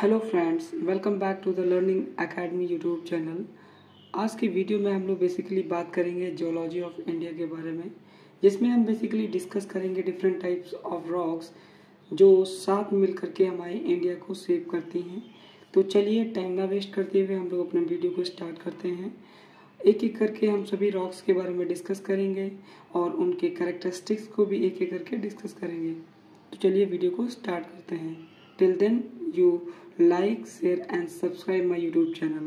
Hello friends, welcome back to the learning academy YouTube channel. आज की video में हम लोग बेसिकली बात करेंगे जियोलॉजी ऑफ इंडिया के बारे में, जिसमें हम बेसिकली डिस्कस करेंगे डिफरेंट टाइप्स ऑफ रॉक्स जो साथ मिलकर के हमारे इंडिया को शेप करती हैं। तो चलिए टाइम ना वेस्ट करते हुए हम लोग अपने वीडियो को स्टार्ट करते हैं। एक एक करके हम सभी रॉक्स के बारे में डिस्कस करेंगे और उनके कैरेक्टरिस्टिक्स को भी एक एक करके डिस्कस करेंगे। तो चलिए वीडियो को स्टार्ट करते हैं। Till then, you like, share and subscribe my YouTube channel.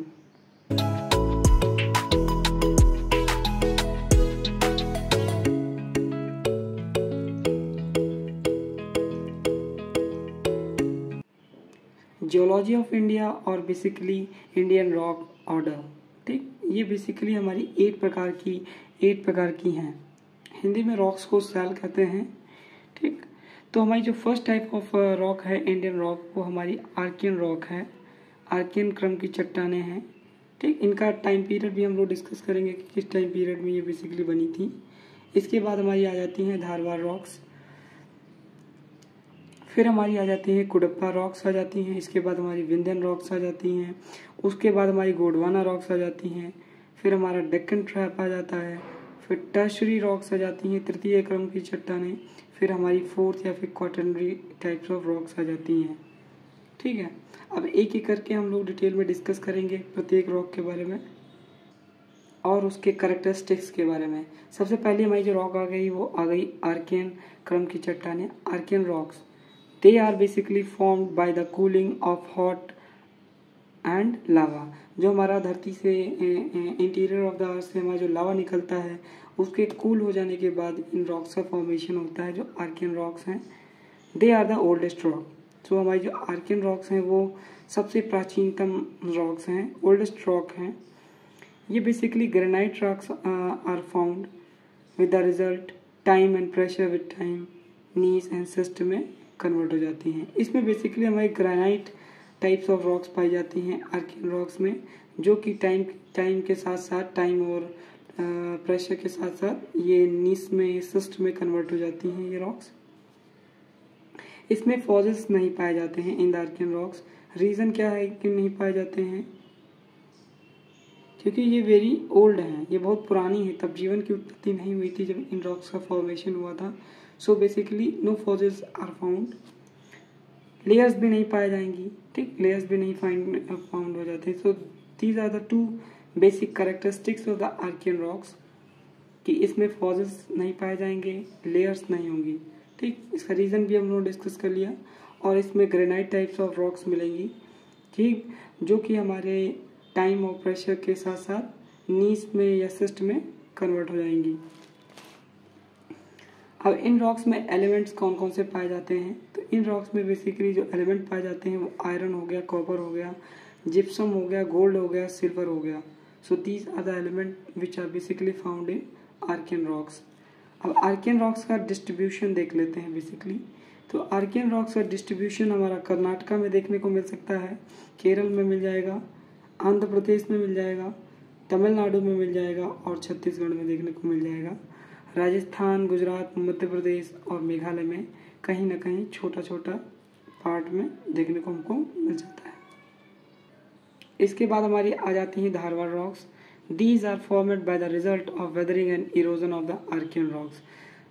Geology of India और basically Indian rock order, ठीक, ये basically हमारी 8 प्रकार की हैं। हिंदी में रॉक्स को सैल कहते हैं, ठीक। तो हमारी जो फर्स्ट टाइप ऑफ रॉक है इंडियन रॉक, वो हमारी आर्कियन रॉक है। आर्कियन क्रम की चट्टानें हैं, ठीक। इनका टाइम पीरियड भी हम लोग डिस्कस करेंगे कि किस टाइम पीरियड में ये बेसिकली बनी थी। इसके बाद हमारी आ जाती हैं धारवार रॉक्स, फिर हमारी आ जाती है कुडप्पा रॉक्स आ जाती हैं, इसके बाद हमारी विंध्यन रॉक्स आ जाती हैं, उसके बाद हमारी गोंडवाना रॉक्स आ जाती हैं, फिर हमारा डेक्कन ट्रैप आ जाता है, फिर टर्शियरी रॉक्स आ जाती हैं तृतीय क्रम की चट्टानें, फिर हमारी फोर्थ या फिर क्वाटर्नरी टाइप्स ऑफ रॉक्स आ जाती हैं, ठीक है। अब एक एक करके हम लोग डिटेल में डिस्कस करेंगे प्रत्येक रॉक के बारे में और उसके करेक्टरिस्टिक्स के बारे में। सबसे पहले हमारी जो रॉक आ गई वो आ गई आर्कियन क्रम की चट्टानें, Archaean rocks. They are basically formed by the cooling of hot and lava. जो हमारा धरती से इंटीरियर ऑफ द अर्थ से हमारा जो लावा निकलता है उसके कूल हो जाने के बाद इन रॉक्स का फॉर्मेशन होता है, जो आर्कियन रॉक्स हैं। They are the oldest rock. तो हमारी जो आर्कियन रॉक्स हैं वो सबसे प्राचीनतम रॉक्स हैं, ओल्डेस्ट रॉक हैं। ये basically granite rocks are found with the result time and pressure with time gneiss and schist में कन्वर्ट हो जाती हैं। इसमें बेसिकली हमारी ग्रेनाइट टाइप्स ऑफ रॉक्स पाई जाती हैं आर्कियन रॉक्स में, जो कि टाइम के साथ साथ, टाइम और प्रेशर के साथ साथ ये नीस में, सिस्ट में कन्वर्ट हो जाती हैं ये रॉक्स। इसमें फॉसिल्स नहीं पाए जाते हैं in the Archaean rocks. Reason क्या है कि नहीं पाए जाते हैं? क्योंकि ये वेरी ओल्ड हैं, ये बहुत पुरानी है, तब जीवन की उत्पत्ति नहीं हुई थी जब इन रॉक्स का फॉर्मेशन हुआ था। So basically no fossils are found. Layers भी नहीं पाए जाएंगी, ठीक, लेयर्स भी नहीं फाउंड हो जाते हैं। So these are the two basic characteristics of the Archaean rocks, कि इसमें फॉसिल्स नहीं पाए जाएंगे, लेयर्स नहीं होंगी, ठीक। इसका रीज़न भी हम लोग डिस्कस कर लिया। और इसमें ग्रेनाइट टाइप्स ऑफ रॉक्स मिलेंगी, ठीक, जो कि हमारे टाइम और प्रेशर के साथ साथ नीस में या सिस्ट में कन्वर्ट हो जाएंगी। अब इन रॉक्स में एलिमेंट्स कौन कौन से पाए जाते हैं? तो इन रॉक्स में बेसिकली जो एलिमेंट पाए जाते हैं वो आयरन हो गया, कॉपर हो गया, जिप्सम हो गया, गोल्ड हो गया, सिल्वर हो गया। So these are the element which are basically found in Archean rocks. अब Archean rocks का distribution देख लेते हैं basically। तो Archean rocks का distribution हमारा कर्नाटका में देखने को मिल सकता है, केरल में मिल जाएगा, आंध्र प्रदेश में मिल जाएगा, तमिलनाडु में मिल जाएगा और छत्तीसगढ़ में देखने को मिल जाएगा। राजस्थान, गुजरात, मध्य प्रदेश और मेघालय में कहीं ना कहीं छोटा छोटा पार्ट में देखने को हमको मिल जाता है। इसके बाद हमारी आ जाती हैं Dharwar rocks. These are formed by the result of weathering and erosion of the Archaean rocks.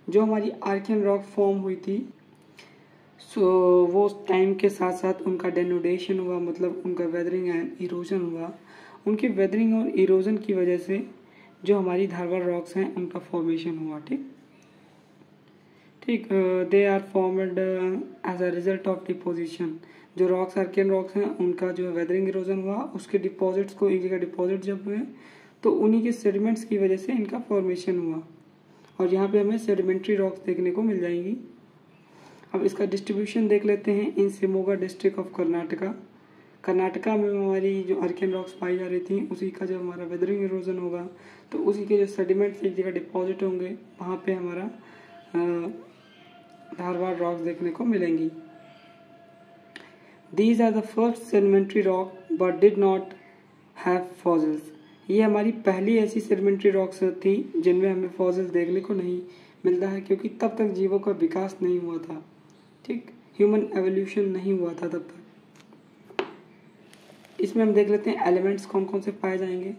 जो हमारी आर्कियन रॉक फॉर्म हुई थी, सो वो टाइम के साथ साथ उनका डेनुडेशन हुआ, मतलब उनका वेदरिंग एंड इरोजन हुआ। उनके वेदरिंग और इरोजन की वजह से जो हमारी धारवार रॉक्स हैं उनका फॉर्मेशन हुआ, ठीक। They are formed as a result of deposition. जो रॉक्स आर्कियन रॉक्स हैं उनका जो है वेदरिंग इरोजन हुआ, उसके डिपॉजिट्स को एक जगह डिपॉजिट जब हुए तो उन्हीं के सेडिमेंट्स की वजह से इनका फॉर्मेशन हुआ और यहाँ पे हमें सेडिमेंट्री रॉक्स देखने को मिल जाएंगी। अब इसका डिस्ट्रीब्यूशन देख लेते हैं in Shimoga district of Karnataka. Karnataka में हमारी जो आर्कियन रॉक्स पाई जा रही थी, उसी का जब हमारा वेदरिंग इरोजन होगा तो उसी के जो सेडिमेंट्स एक जगह डिपॉजिट होंगे, वहाँ पर हमारा धारवार रॉक्स देखने को मिलेंगी। These are the first sedimentary rock but did not have fossils. ये हमारी पहली ऐसी सेडिमेंट्री रॉक्स थी जिनमें हमें फॉसिल्स देखने को नहीं मिलता है, क्योंकि तब तक जीवों का विकास नहीं हुआ था, ठीक, ह्यूमन एवोल्यूशन नहीं हुआ था तब तक। इसमें हम देख लेते हैं एलिमेंट्स कौन कौन से पाए जाएंगे।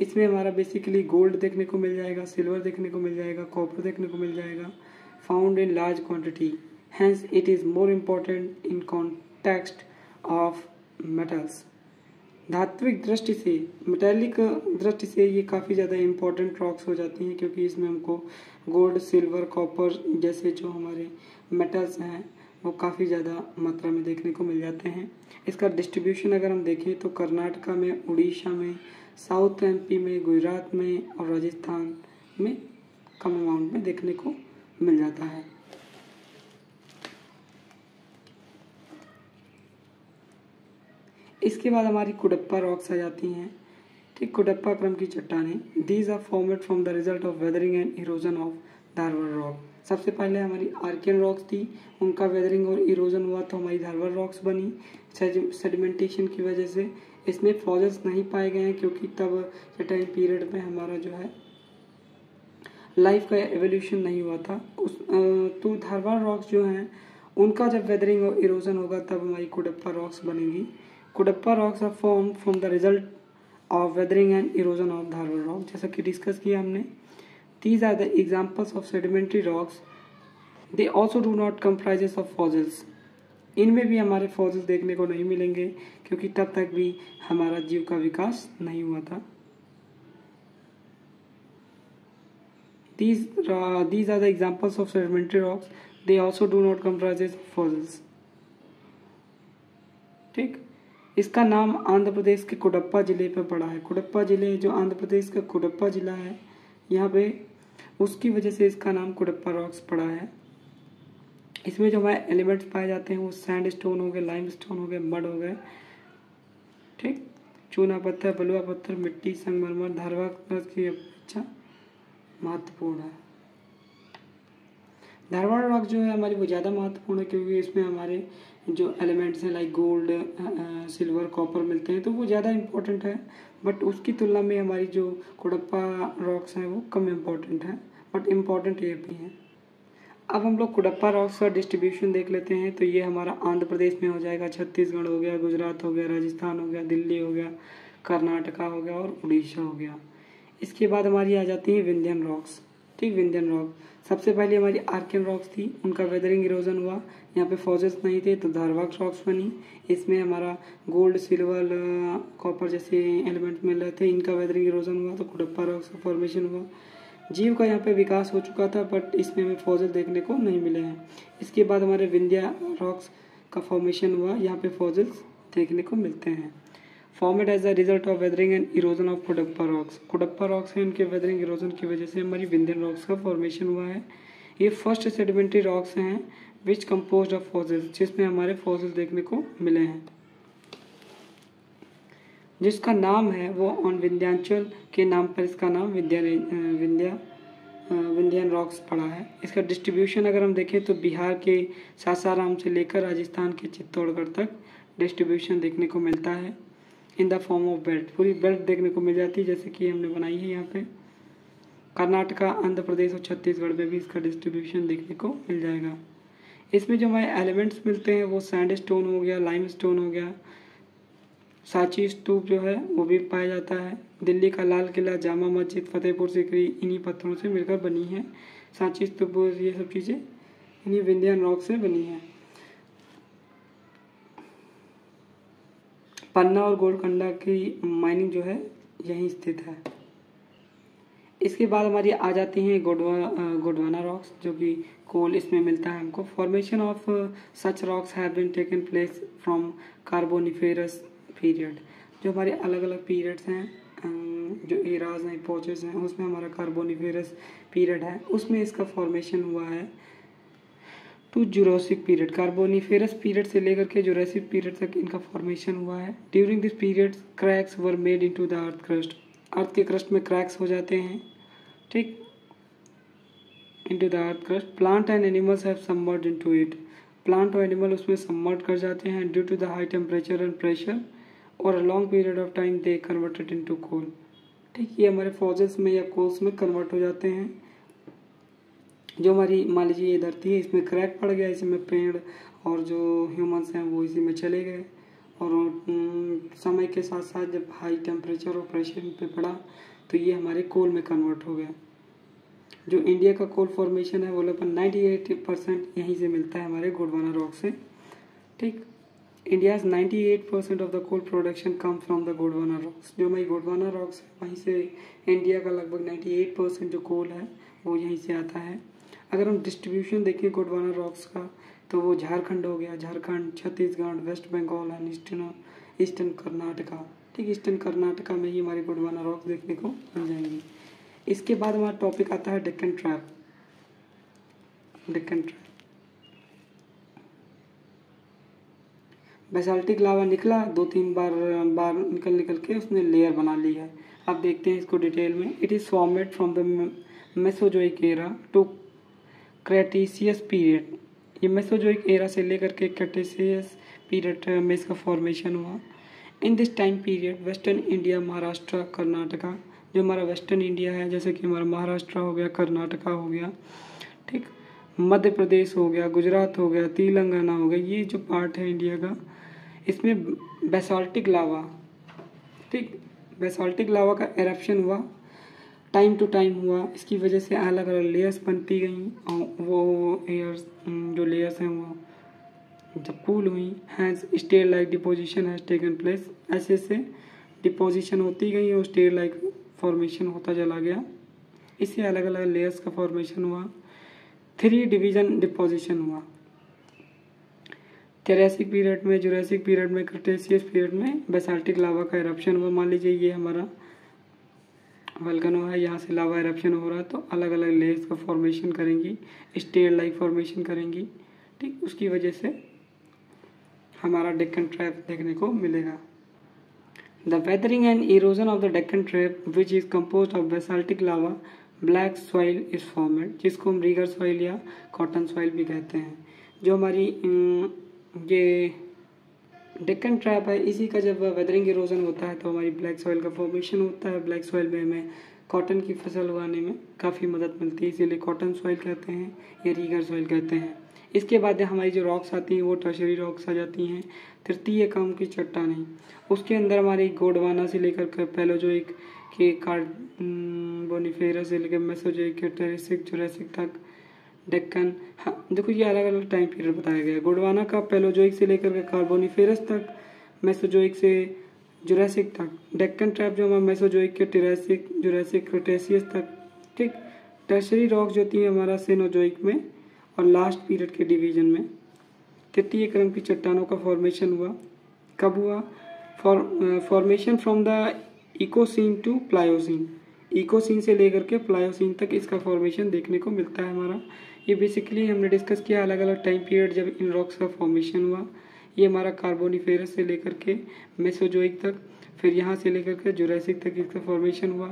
इसमें हमारा बेसिकली गोल्ड देखने को मिल जाएगा, सिल्वर देखने को मिल जाएगा, कॉपर देखने को मिल जाएगा, found in large quantity, hence it is more important in context of metals. धात्विक दृष्टि से, मेटेलिक दृष्टि से ये काफ़ी ज़्यादा इम्पोर्टेंट रॉक्स हो जाती हैं, क्योंकि इसमें हमको गोल्ड, सिल्वर, कॉपर जैसे जो हमारे मेटल्स हैं वो काफ़ी ज़्यादा मात्रा में देखने को मिल जाते हैं। इसका डिस्ट्रीब्यूशन अगर हम देखें तो कर्नाटका में, उड़ीसा में, साउथ एमपी में, गुजरात में और राजस्थान में कम अमाउंट में देखने को मिल जाता है। इसके बाद हमारी कुडप्पा रॉक्स आ जाती हैं, ठीक, कुडप्पा क्रम की चट्टानें। These are formed from the result of weathering and erosion of Dharwar rock. सबसे पहले हमारी आर्कियन रॉक्स थी, उनका वेदरिंग और इरोजन हुआ तो हमारी धारवार रॉक्स बनी। सेडिमेंटेशन की वजह से इसमें फॉसिल्स नहीं पाए गए हैं, क्योंकि तब के टाइम पीरियड में हमारा जो है लाइफ का एवोल्यूशन नहीं हुआ था। तो धारवार रॉक्स जो हैं उनका जब वेदरिंग और इरोजन होगा तब हमारी कुडप्पा रॉक्स बनेगी। Cuddapah rocks are form from the result of weathering and erosion of Dharwar rock, जैसा कि डिस्कस किया हमने। These are the examples of sedimentary rocks, they also do not comprises of fossils. इनमें भी हमारे फॉसिल्स देखने को नहीं मिलेंगे, क्योंकि तब तक भी हमारा जीव का विकास नहीं हुआ था। These are the examples of sedimentary rocks. They also do not comprise fossils. ठीक, इसका नाम आंध्र प्रदेश के कुडप्पा जिले पर पड़ा है। कुडप्पा जिले, जो आंध्र प्रदेश का कुडप्पा जिला है, यहाँ पे उसकी वजह से इसका नाम कुडप्पा रॉक्स पड़ा है। इसमें जो हमारे एलिमेंट्स पाए जाते हैं वो सैंड स्टोन हो गए, लाइम स्टोन हो गए, मड हो गए, ठीक, चूना पत्थर, बलुआ पत्थर, मिट्टी, संगमरमर धारवा की अपेक्षा महत्वपूर्ण है। धारवाड़ रॉक जो है हमारी वो ज़्यादा महत्वपूर्ण है, क्योंकि इसमें हमारे जो एलिमेंट्स हैं लाइक गोल्ड, सिल्वर, कॉपर मिलते हैं, तो वो ज़्यादा इम्पोर्टेंट है। बट उसकी तुलना में हमारी जो कुडप्पा रॉक्स हैं वो कम इम्पोर्टेंट हैं, बट इम्पोर्टेंट ये भी हैं। अब हम लोग कुडप्पा रॉक्स का डिस्ट्रीब्यूशन देख लेते हैं। तो ये हमारा आंध्र प्रदेश में हो जाएगा, छत्तीसगढ़ हो गया, गुजरात हो गया, राजस्थान हो गया, दिल्ली हो गया, कर्नाटका हो गया और उड़ीसा हो गया। इसके बाद हमारी आ जाती है विंध्यन रॉक्स, ठीक, विंध्यन रॉक। सबसे पहले हमारी आर्कियन रॉक्स थी, उनका वेदरिंग इरोजन हुआ, यहाँ पे फॉसिल्स नहीं थे तो धारवार रॉक्स बनी। इसमें हमारा गोल्ड, सिल्वर, कॉपर जैसे एलिमेंट मिल रहे थे, इनका वेदरिंग इरोजन हुआ तो कुडप्पा रॉक्स का फॉर्मेशन हुआ। जीव का यहाँ पे विकास हो चुका था, बट इसमें हमें फॉसिल देखने को नहीं मिले हैं। इसके बाद हमारे विंध्यन रॉक्स का फॉर्मेशन हुआ, यहाँ पे फॉसिल्स देखने को मिलते हैं। Formed as a result of weathering and erosion of Cuddapah rocks. Cuddapah rocks हैं, इनके वेदरिंग इरोजन की वजह से हमारी विंध्यन रॉक्स का फॉर्मेशन हुआ है। ये फर्स्ट सेडिमेंट्री रॉक्स हैं विच कंपोज ऑफ फॉसिल्स, जिसमें हमारे फॉसिल्स देखने को मिले हैं, जिसका नाम है वो ऑन विंध्यांचल के नाम पर इसका नाम विंध्यन रॉक्स पड़ा है। इसका डिस्ट्रीब्यूशन अगर हम देखें तो बिहार के सासाराम से लेकर राजस्थान के चित्तौड़गढ़ तक डिस्ट्रीब्यूशन देखने को मिलता है। In the form of belt, पूरी बेल्ट देखने को मिल जाती है, जैसे कि हमने बनाई है यहाँ पे। कर्नाटका, आंध्र प्रदेश और छत्तीसगढ़ में भी इसका डिस्ट्रीब्यूशन देखने को मिल जाएगा। इसमें जो हमारे एलिमेंट्स मिलते हैं वो सैंड स्टोन हो गया, लाइम स्टोन हो गया, सांची स्तूप जो है वो भी पाया जाता है। दिल्ली का लाल किला, जामा मस्जिद, फतेहपुर सीकरी इन्हीं पत्थरों से मिलकर बनी है। सांची स्तूप, ये सब चीज़ें इन्हीं विंध्यन रॉक से बनी है। पन्ना और गोलकोंडा की माइनिंग जो है यहीं स्थित है। इसके बाद हमारी आ जाती हैं गोंडवाना रॉक्स, जो कि कोल इसमें मिलता है हमको। Formation of such rocks have been taken place from Carboniferous period. जो हमारे अलग अलग पीरियड्स हैं, जो एराज हैं, एपोचेस हैं, उसमें हमारा कार्बोनिफेरस पीरियड है, उसमें इसका फॉर्मेशन हुआ है। To Jurassic period, Carboniferous period से लेकर के जुरासिक पीरियड तक इनका फॉर्मेशन हुआ है। During this period cracks were made into the earth crust, earth के क्रस्ट में क्रैक्स हो जाते हैं, ठीक, into the earth crust. Plant and animals have submerged into it, plant और एनिमल उसमें सबमर्ज कर जाते हैं। Due to the high temperature and pressure और a long period of time they converted into coal, ठीक, ये हमारे फॉसिल्स में या कोल्स में कन्वर्ट हो जाते हैं। जो हमारी, मान लीजिए ये धरती है, इसमें क्रैक पड़ गया, इसमें पेड़ और जो ह्यूमंस हैं वो इसी में चले गए और समय के साथ साथ जब हाई टेम्परेचर और प्रेशर पे पड़ा तो ये हमारे कोल में कन्वर्ट हो गया। जो इंडिया का कोल फॉर्मेशन है वो लगभग 98% यहीं से मिलता है हमारे गोंडवाना रॉक से। ठीक, India's 98% of the coal production come from the Gondwana rocks. जो हमारी गोंडवाना रॉक्स है वहीं से इंडिया का लगभग 98% जो कोल है वो यहीं से आता है। अगर हम डिस्ट्रीब्यूशन देखें गोंडवाना रॉक्स का तो वो झारखंड हो गया, Jharkhand, Chhattisgarh, waste Bengal and eastern Karnataka. ठीक, ईस्टर्न कर्नाटका में ही हमारे गोंडवाना रॉक्स देखने को मिल जाएंगे। इसके बाद हमारा टॉपिक आता है Deccan trap. Deccan trap basaltic lava निकला, 2-3 बार निकल के उसने लेयर बना ली है। अब देखते हैं इसको डिटेल में। It is formed from the Mesozoic era to Cretaceous period. ये मेसोजोइक एरा से लेकर के क्रेटेशियस पीरियड में इसका फॉर्मेशन हुआ। In this time period western India, Maharashtra, Karnataka, जो हमारा वेस्टर्न इंडिया है जैसे कि हमारा महाराष्ट्र हो गया, कर्नाटका हो गया, ठीक, मध्य प्रदेश हो गया, गुजरात हो गया, तेलंगाना हो गया, ये जो पार्ट है इंडिया का इसमें बेसाल्टिक लावा, ठीक, बेसाल्टिक लावा का एरप्शन हुआ, टाइम टू टाइम हुआ। इसकी वजह से अलग अलग लेयर्स बनती गई और वो एयर्स जो लेयर्स हैं वो जब कूल हुई hence stair like deposition has taken place. ऐसे से डिपोजिशन होती गई और स्टेयर लाइक फॉर्मेशन होता चला गया। इससे अलग अलग लेयर्स का फॉर्मेशन हुआ। 3 डिवीज़न डिपोजिशन हुआ टेरेसिक पीरियड में, जुरासिक पीरियड में, क्रेटेशियस पीरियड में। बेसाल्टिक लावा का एरप्शन हुआ। मान लीजिए ये हमारा वल्कनो है, यहाँ से लावा एरप्शन हो रहा है तो अलग अलग लेयर्स का फॉर्मेशन करेंगी, स्टेयर लाइक फॉर्मेशन करेंगी, ठीक, उसकी वजह से हमारा डेक्कन ट्रैप देखने को मिलेगा। The weathering and erosion of the Deccan trap which is compose of basaltic lava, black soil is formed, जिसको हम रीगर सॉइल या कॉटन सॉइल भी कहते हैं। जो हमारी ये डेक्कन ट्रैप है इसी का जब वेदरिंग इरोजन होता है तो हमारी ब्लैक सॉइल का फॉर्मेशन होता है। ब्लैक सॉइल में हमें कॉटन की फसल उगाने में काफ़ी मदद मिलती है, इसीलिए कॉटन सॉइल कहते हैं या रीगर सॉइल कहते हैं। इसके बाद हमारी जो रॉक्स आती हैं वो टर्शियरी रॉक्स आ जाती हैं, तृतीय काम की चट्टानें। उसके अंदर हमारी गोंडवाना से लेकर पैलोजोइक के, कार्बोनिफेरस से लेकर मेसोजोइक, टेरेसिक, जुरासिक तक, डेक्कन। हाँ, देखो ये अलग अलग टाइम पीरियड बताया गया है। गोंडवाना का पैलोजोइक से लेकर के कार्बोनिफेरस तक, मेसोजोइक से जुरासिक तक। डेक्कन ट्रैप जो हमारा मेसोजोइक के, टेरेसिक, जुरासिक, क्रेटेशियस तक, ठीक। टर्शियरी रॉक्स जो होती है हमारा सेनोजोइक में और लास्ट पीरियड के डिवीजन में। तृतीय क्रम की चट्टानों का फॉर्मेशन हुआ। कब हुआ? Formation from the Eocene to Pliocene, Eocene से लेकर के प्लायोसीन तक इसका फॉर्मेशन देखने को मिलता है हमारा। ये बेसिकली हमने डिस्कस किया अलग अलग टाइम पीरियड जब इन रॉक्स का फॉर्मेशन हुआ। ये हमारा कार्बोनिफेरस से लेकर के मेसोजोइक तक, फिर यहाँ से लेकर के जुरासिक तक इसका फॉर्मेशन हुआ।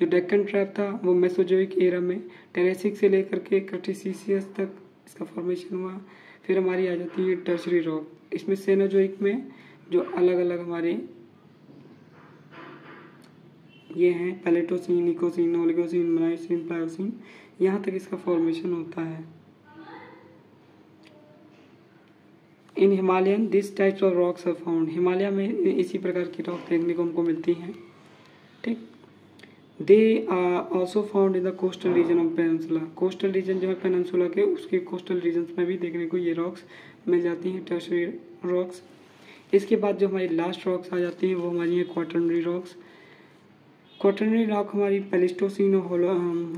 जो डेक्कन ट्रैप था वो मेसोजोइक एरा में, टेरेसिक से लेकर के क्रेटेशियस तक इसका फॉर्मेशन हुआ। फिर हमारी आ जाती है टर्शियरी रॉक, इसमें सेनोजोइक में जो अलग अलग हमारे ये हैं Paleocene, Eocene, Oligocene, Miocene, Pliocene, यहाँ तक इसका फॉर्मेशन होता है। In Himalayan this types of rocks are found, Himalaya में इसी प्रकार की रॉक देखने को हमको मिलती हैं, ठीक। They are also found in the coastal region of peninsula, coastal region जो है पेनिनसुला के उसके कोस्टल रीजन में भी देखने को ये रॉक्स मिल जाती हैं, टर्शियरी रॉक्स। इसके बाद जो हमारी लास्ट रॉक्स आ जाती हैं वो हमारी हैं क्वाटर्नरी रॉक्स। क्वाटर्नरी रॉक हमारी प्लेस्टोसीन और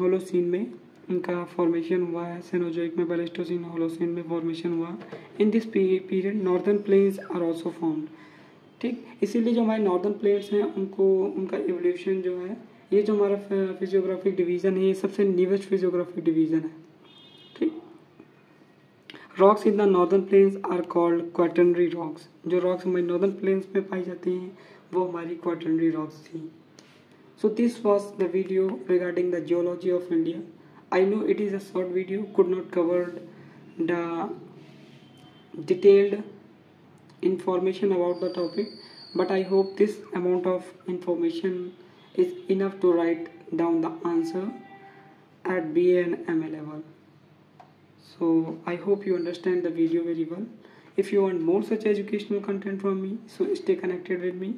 होलोसीन में इनका फॉर्मेशन हुआ है, सेनोजोइक में, प्लेस्टोसीन, होलोसीन में फॉर्मेशन हुआ। In this period northern plains are also formed, ठीक। इसीलिए जो हमारे नॉर्दर्न प्लेन्स हैं उनको उनका एवोल्यूशन जो है, ये जो हमारा फिजियोग्राफिक डिवीज़न है ये सबसे न्यूएस्ट फिजियोग्राफिक डिवीज़न है, ठीक। Rocks in the northern plains are called quaternary rocks. जो रॉक्स हमारी नॉर्दर्न प्लेन्स में पाई जाती हैं वो हमारी क्वाटर्नरी रॉक्स थी। So this was the video regarding the geology of India. I know it is a short video, could not cover the detailed information about the topic, but I hope this amount of information is enough to write down the answer at BA and MA level. So I hope you understand the video very well. If you want more such educational content from me, so stay connected with me.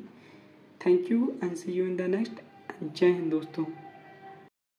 Thank you and see you in the next. जय हिंद दोस्तों.